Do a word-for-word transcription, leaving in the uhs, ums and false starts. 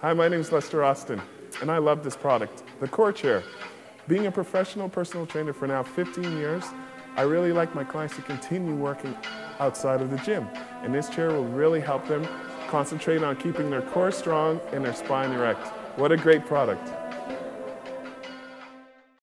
Hi, my name is Lester Austin, and I love this product, the Core Chair. Being a professional personal trainer for now fifteen years, I really like my clients to continue working outside of the gym, and this chair will really help them concentrate on keeping their core strong and their spine erect. What a great product.